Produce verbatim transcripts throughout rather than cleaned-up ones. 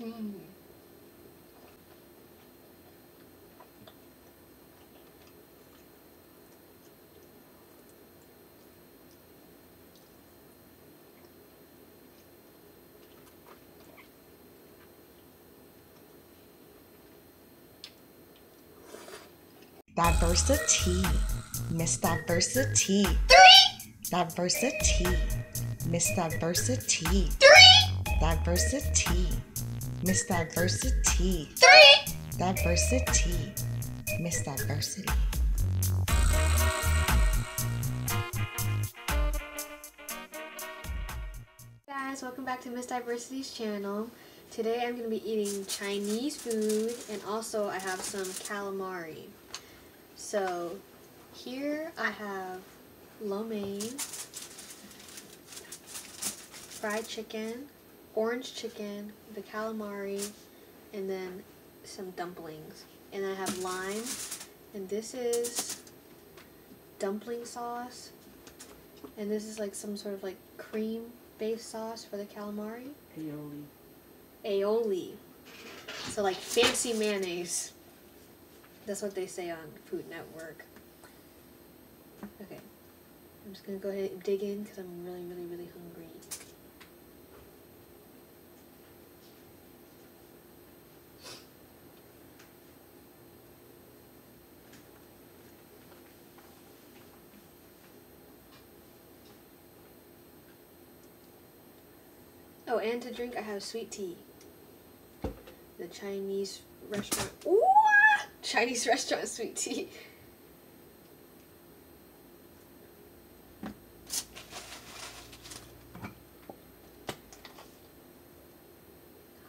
everything. Diversity, Miss Diversity. Three. Diversity, Miss Diversity. Three. Diversity, Miss Diversity. Three. Diversity, Miss Diversity. Hey guys, welcome back to Miss Diversity's channel. Today I'm going to be eating Chinese food, and also I have some calamari. So here I have lo mein, fried chicken, orange chicken, the calamari, and then some dumplings. And I have lime, and this is dumpling sauce, and this is like some sort of like cream based sauce for the calamari. Aioli. Aioli. So like fancy mayonnaise. That's what they say on Food Network. Okay, I'm just gonna go ahead and dig in because I'm really, really, really hungry. Oh, and to drink I have sweet tea. The Chinese restaurant. Ooh! Chinese restaurant sweet tea.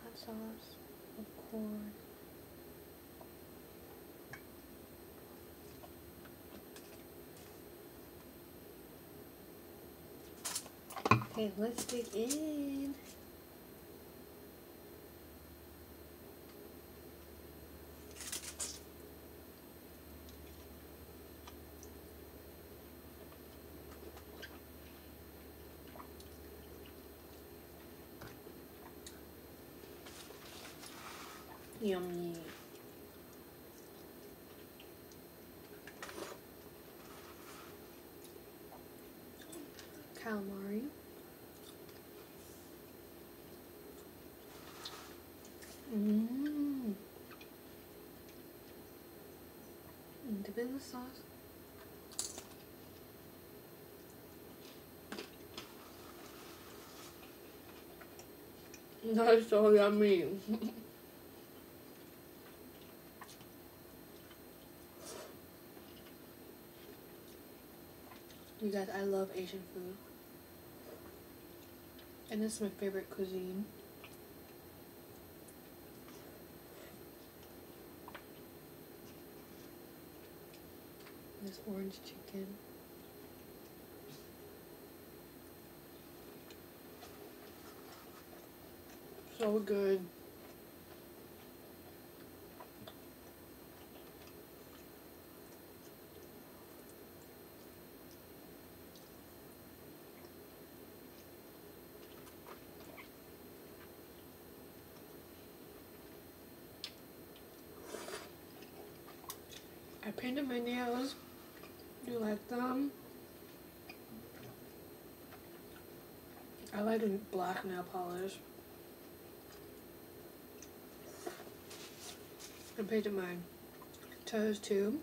Hot sauce, of course. Okay, let's dig in. Yummy. Calamari. Mmm. Dip in the sauce. That's so yummy. You guys, I love Asian food, and this is my favorite cuisine. This orange chicken. So good. I painted my nails. Do you like them? I like a black nail polish. I painted my toes too.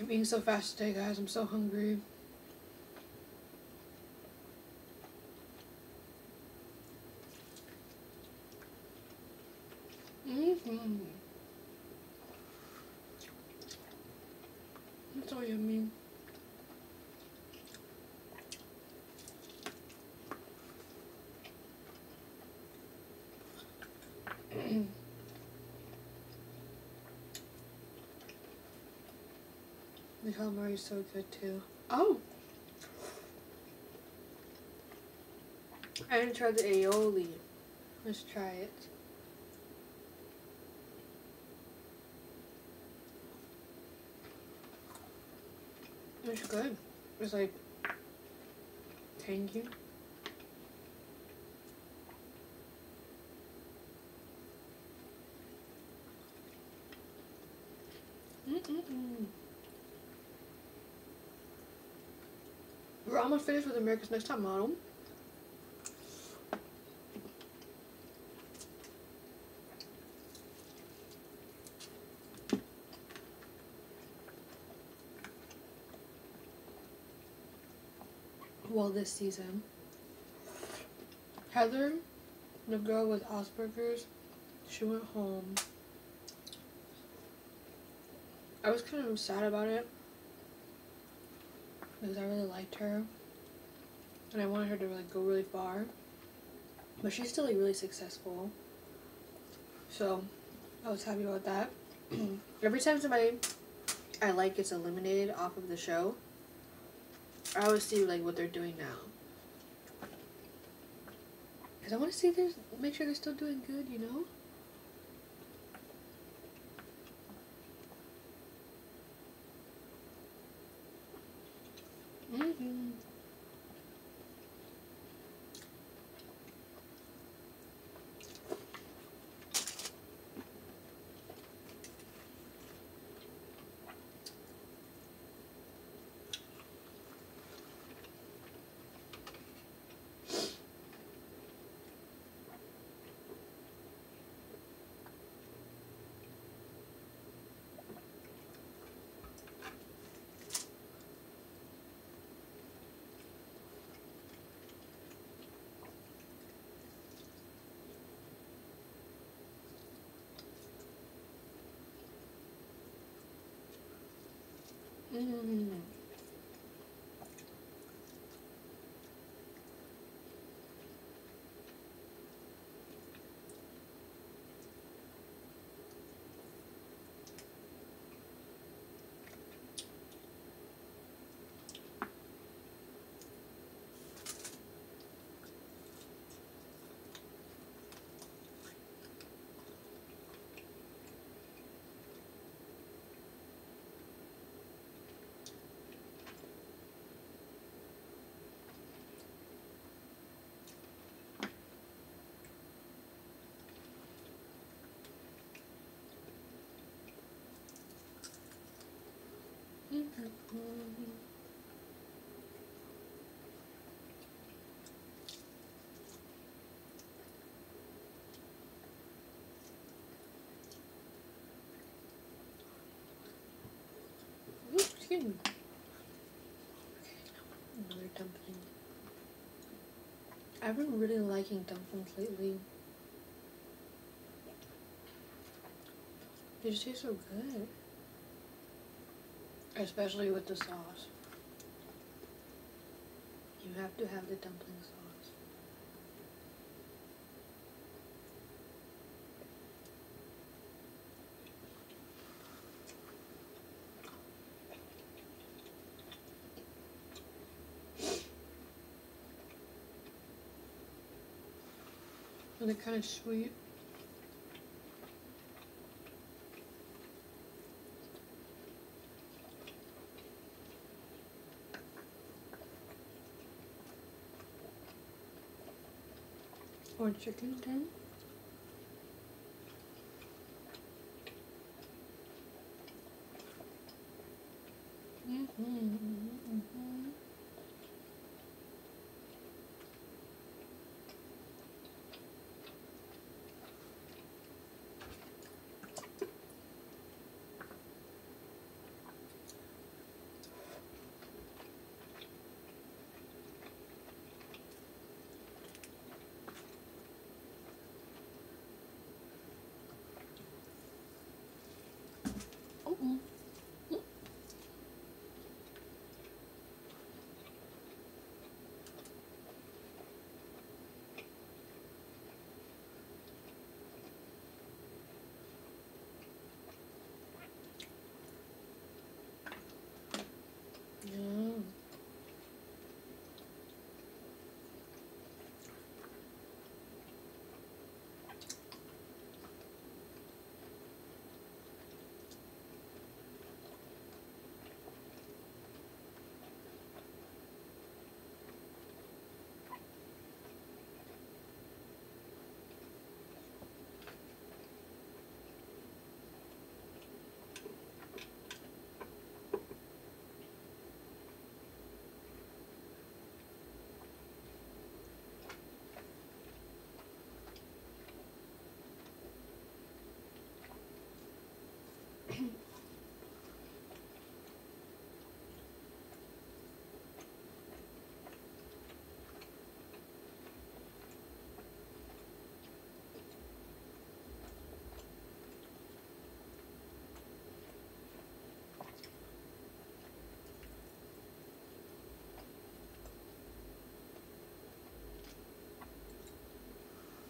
I'm eating so fast today, guys. I'm so hungry. Mm-hmm. That's all yummy. The calamari is so good too. Oh! I didn't try the aioli. Let's try it. It's good. It's like tangy. Mm-mm-mm. We're almost finished with America's Next Top Model. Well, this season. Heather, the girl with Asperger's, she went home. I was kind of sad about it, because I really liked her and I wanted her to like go really far, but she's still like really successful, so I was happy about that. Every time somebody I like gets eliminated off of the show, I always see like what they're doing now, because I want to see if there's make sure they're still doing good, you know. Mm-hmm. Mm. Oops, excuse me. Another dumpling. I've been really liking dumplings lately. They just taste so good. Especially with the sauce. You have to have the dumpling sauce. And they're kind of sweet. Or chicken too. Mm-hmm, mm-hmm, mm-hmm.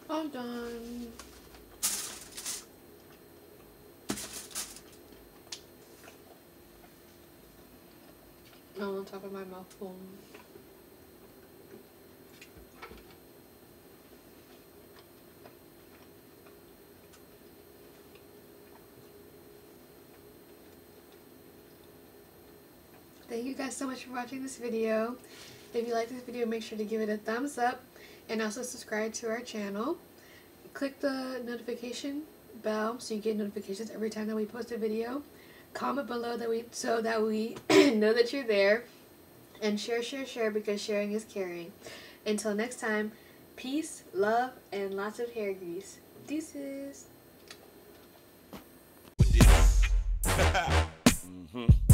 All done. Oh, on top of my mouthful. Thank you guys so much for watching this video. If you like this video, make sure to give it a thumbs up. And also subscribe to our channel. Click the notification bell so you get notifications every time that we post a video. Comment below that we so that we know that you're there. And share, share, share, because sharing is caring. Until next time, peace, love, and lots of hair grease. Deuces. Mm-hmm.